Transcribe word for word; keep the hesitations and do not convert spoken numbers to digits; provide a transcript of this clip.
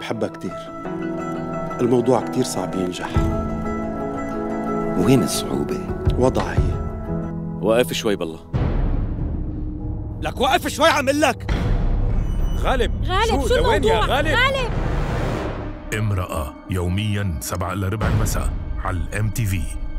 بحبها كتير. الموضوع كتير صعب ينجح. وين الصعوبة؟ وضعها هي. وقف شوي بالله. لك وقف شوي عم اقول لك. غالب غالب شو, شو الموضوع؟ يا غالب؟ غالب امرأة يومياً سبعة إلا ربع المساء على الام تي في.